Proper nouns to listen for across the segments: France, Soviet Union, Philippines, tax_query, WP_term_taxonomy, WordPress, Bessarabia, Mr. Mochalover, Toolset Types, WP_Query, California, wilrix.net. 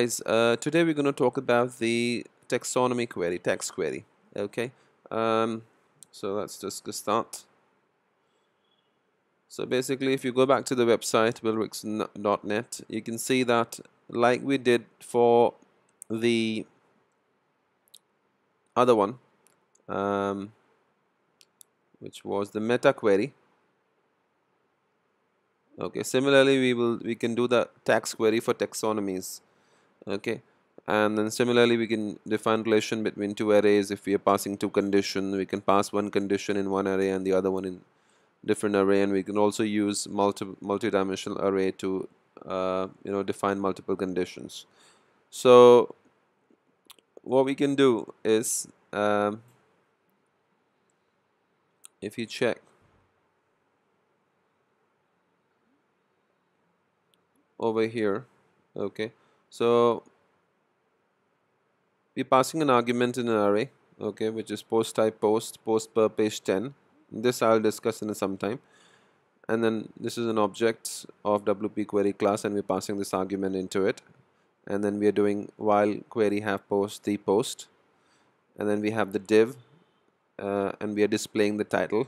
Today we're going to talk about the taxonomy query, tax query. Okay, so let's just start. So basically, if you go back to the website wilrix.net, you can see that, like we did for the other one, which was the meta query. Okay, similarly we can do the tax query for taxonomies. Okay, and then similarly we can define relation between two arrays. If we are passing two conditions, we can pass one condition in one array and the other one in different array, and we can also use multi-dimensional array to define multiple conditions. So what we can do is, if you check over here, okay, so we're passing an argument in an array, okay, which is post type post per page 10. This I'll discuss in some time. And then this is an object of WP query class, and we're passing this argument into it. And then we are doing while query have post the post, and then we have the div, and we are displaying the title,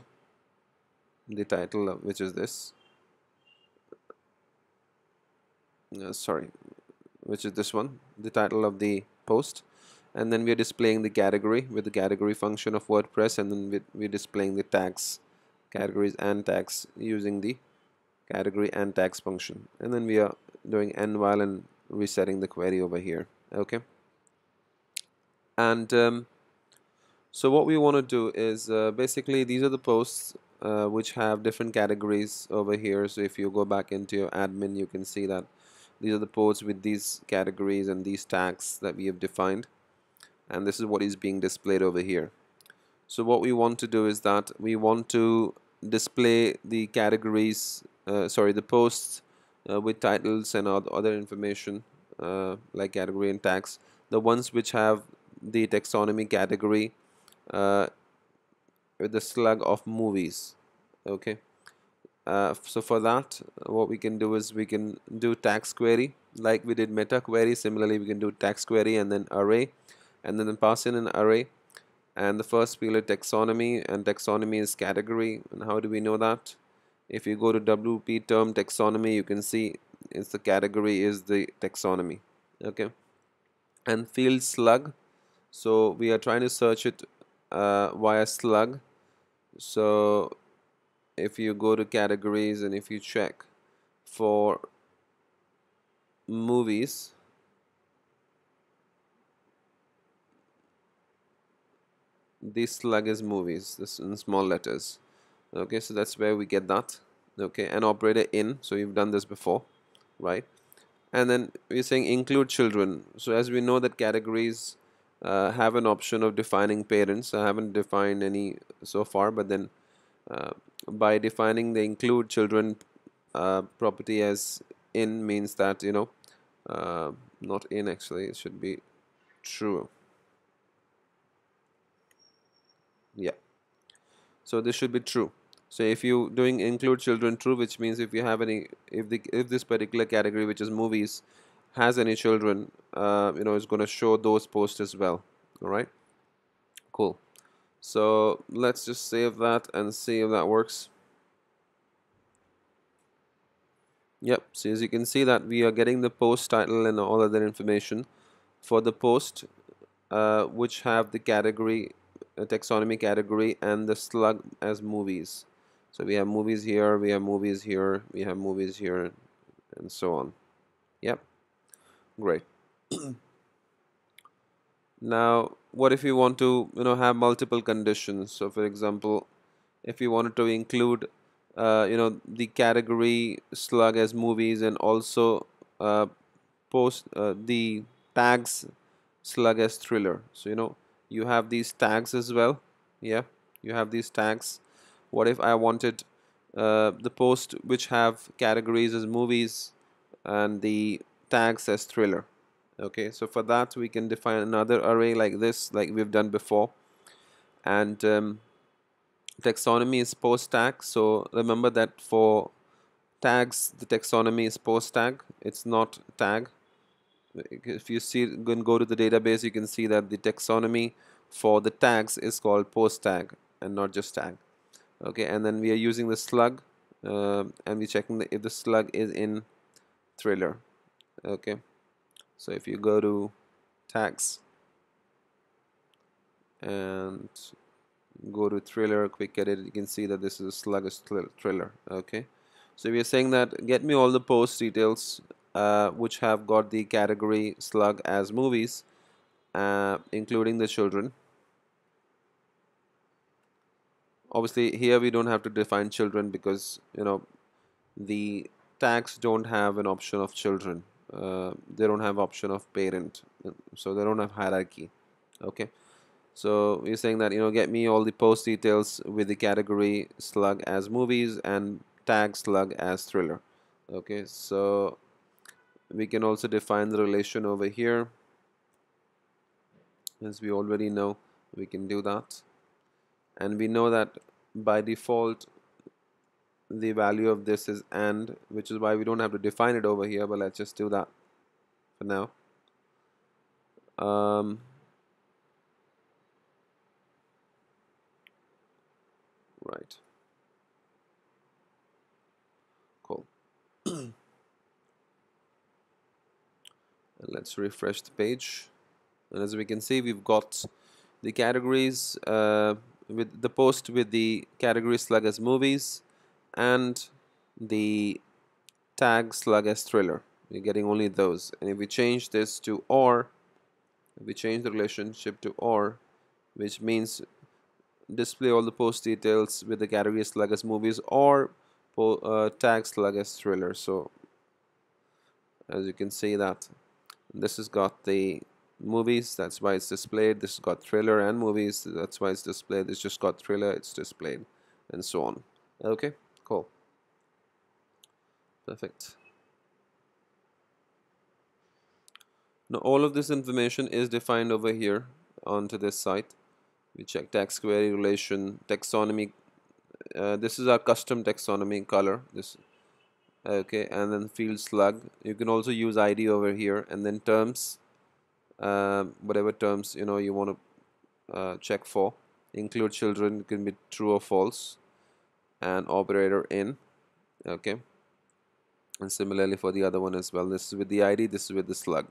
which is this. Which is this one, the title of the post, and then we are displaying the category with the category function of WordPress, and then we're displaying the tags, categories and tags using the category and tags function, and then we are doing end while and resetting the query over here. Okay, and so what we want to do is, basically these are the posts which have different categories over here. So if you go back into your admin, you can see that these are the posts with these categories and these tags that we have defined, and this is what is being displayed over here. So what we want to do is that we want to display the categories, the posts with titles and other information like category and tags, the ones which have the taxonomy category with the slug of movies. Okay, so for that, what we can do is we can do tax query like we did meta query. Similarly, we can do tax query and then array, and then pass in an array, and the first field is taxonomy, and taxonomy is category. And how do we know that? If you go to WP term taxonomy, you can see it's the category is the taxonomy. Okay, and field slug, so we are trying to search it via slug. So if you go to categories and if you check for movies, this slug is movies, this in small letters. Okay, so that's where we get that. Okay, an operator in, so you've done this before, right? And then we're saying include children. So as we know that categories have an option of defining parents. I haven't defined any so far, but then by defining the include children property as in, means that, not in, actually it should be true. Yeah, so this should be true. So if you doing include children true, which means if you have any, if this particular category, which is movies, has any children, it's going to show those posts as well. All right, cool. So let's just save that and see if that works. Yep. So as you can see that we are getting the post title and all other information for the post which have the category, taxonomy category, and the slug as movies. So we have movies here, we have movies here, we have movies here, and so on. Yep, great. Now what if you want to have multiple conditions? So for example, if you wanted to include the category slug as movies, and also the tags slug as thriller. So you have these tags as well. Yeah, you have these tags. What if I wanted the post which have categories as movies and the tags as thriller? Okay, so for that we can define another array like this, like we've done before. And taxonomy is post tag. So remember that for tags, the taxonomy is post tag, it's not tag. if you see, go to the database, you can see that the taxonomy for the tags is called post tag and not just tag. Okay, and then we are using the slug, and we're checking if the slug is in thriller. Okay, so if you go to tags and go to thriller, quick edit, you can see that this is a slug is thriller. Okay, so we are saying that get me all the post details which have got the category slug as movies, including the children. Obviously here we don't have to define children because, you know, the tags don't have an option of children, they don't have option of parent, so they don't have hierarchy. Okay, so we're saying that, you know, get me all the post details with the category slug as movies and tag slug as thriller. Okay, so we can also define the relation over here, as we already know we can do that, and we know that by default the value of this is and, which is why we don't have to define it over here, but let's just do that for now. Right, cool. And let's refresh the page, and as we can see, we've got the categories with the post with the category slug as movies and the tag slug as thriller. We're getting only those, and if we change this to or, if we change the relationship to or, which means display all the post details with the category slug as movies or tag slug as thriller. So as you can see that this has got the movies, that's why it's displayed. This has got thriller and movies, that's why it's displayed. This just got thriller, it's displayed, and so on. Okay, cool, perfect. Now all of this information is defined over here onto this site. We check tax query relation taxonomy. This is our custom taxonomy color. This, okay, and then field slug. You can also use ID over here, and then terms, whatever terms, you know, you want to check for. Include children can be true or false, and operator in. Okay, and similarly for the other one as well. This is with the ID. This is with the slug.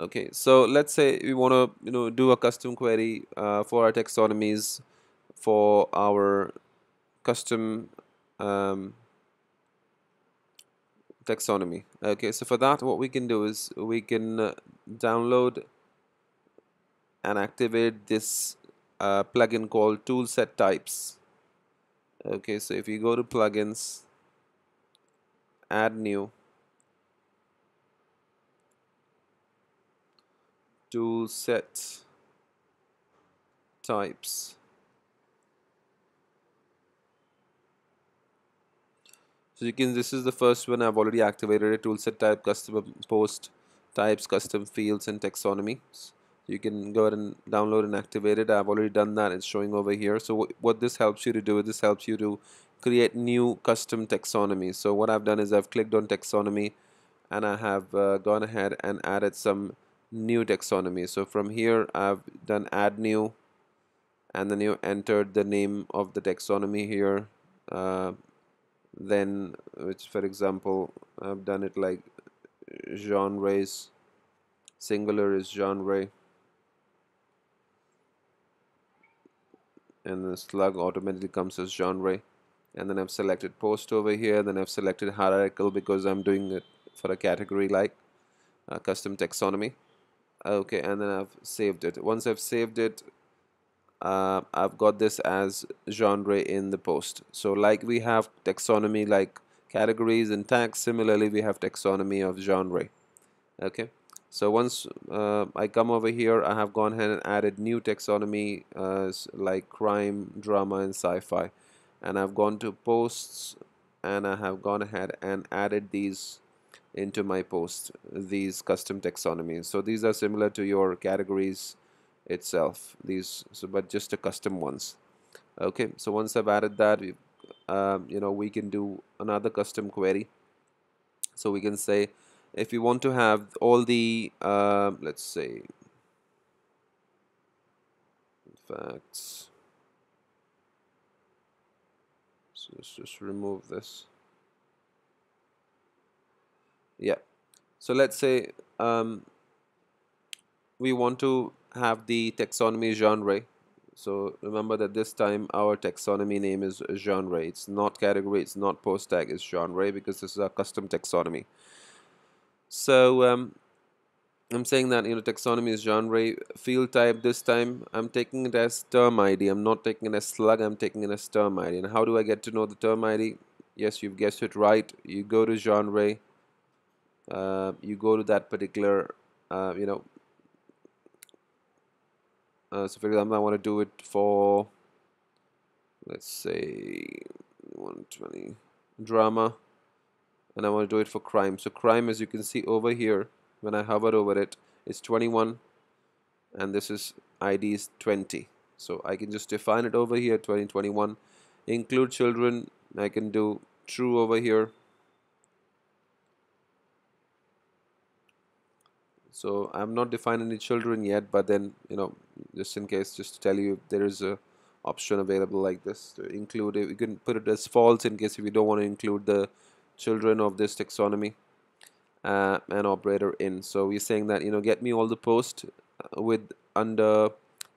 Okay, so let's say we want to, you know, do a custom query for our taxonomies, for our custom taxonomy. Okay, so for that, what we can do is we can download and activate this plugin called Toolset Types. Okay, so if you go to plugins, add new, Toolset Types. So you can, this is the first one I've already activated, a toolset type, custom post types, custom fields, and taxonomy. You can go ahead and download and activate it. I've already done that, it's showing over here. So what this helps you to do is this helps you to create new custom taxonomy. So what I've done is I've clicked on taxonomy, and I have gone ahead and added some new taxonomy. So from here I've done add new, and then you entered the name of the taxonomy here, then which, for example, I've done it like genres, singular is genre, and the slug automatically comes as genre, and then I've selected post over here, then I've selected hierarchical because I'm doing it for a category like custom taxonomy. Okay, and then I've saved it. Once I've saved it, I've got this as genre in the post. So like we have taxonomy like categories and tags, similarly we have taxonomy of genre. Okay, so once I come over here, I have gone ahead and added new taxonomy like crime, drama, and sci-fi, and I've gone to posts, and I have gone ahead and added these into my post, these custom taxonomies. So these are similar to your categories itself, these, so but just the custom ones. Okay, so once I've added that, we, you know, we can do another custom query. So we can say if you want to have all the let's say facts, so let's just remove this. Yeah, so let's say we want to have the taxonomy genre. So remember that this time our taxonomy name is genre. It's not category, it's not post tag, it's genre, because this is our custom taxonomy. So I'm saying that, you know, taxonomy is genre. Field type this time I'm taking it as term ID. I'm not taking it as slug, I'm taking it as term ID. And how do I get to know the term ID? Yes, you've guessed it right. You go to genre, you go to that particular you know, so for example I want to do it for, let's say, 120 drama, and I want to do it for crime. So crime, as you can see over here, when I hover over it, it's 21 and this is ID is 20. So I can just define it over here, 2021. Include children, I can do true over here. So I'm not defining any children yet, but then, you know, just in case, just to tell you, there is a option available like this to include it. You can put it as false in case if you don't want to include the children of this taxonomy, and operator in. So we're saying that, you know, get me all the posts with under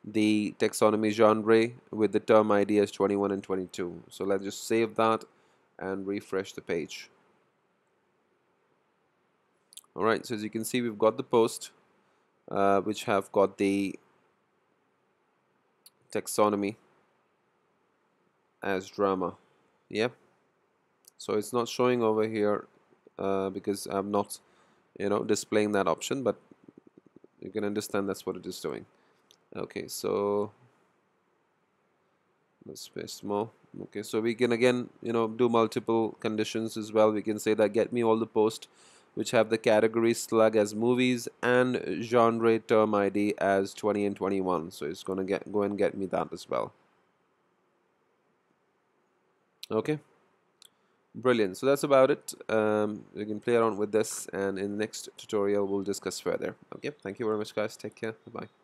the taxonomy genre with the term ID as 21 and 22. So let's just save that and refresh the page. Alright, so as you can see, we've got the post which have got the taxonomy as drama. Yep. So it's not showing over here because I'm not, you know, displaying that option, but you can understand that's what it is doing. Okay, so let's paste more. Okay, so we can again, you know, do multiple conditions as well. We can say that get me all the posts which have the category slug as movies and genre term ID as 20 and 21. So it's going to go and get me that as well. Okay, brilliant. So that's about it. You can play around with this, and in the next tutorial we'll discuss further. Okay, thank you very much guys. Take care. Bye-bye.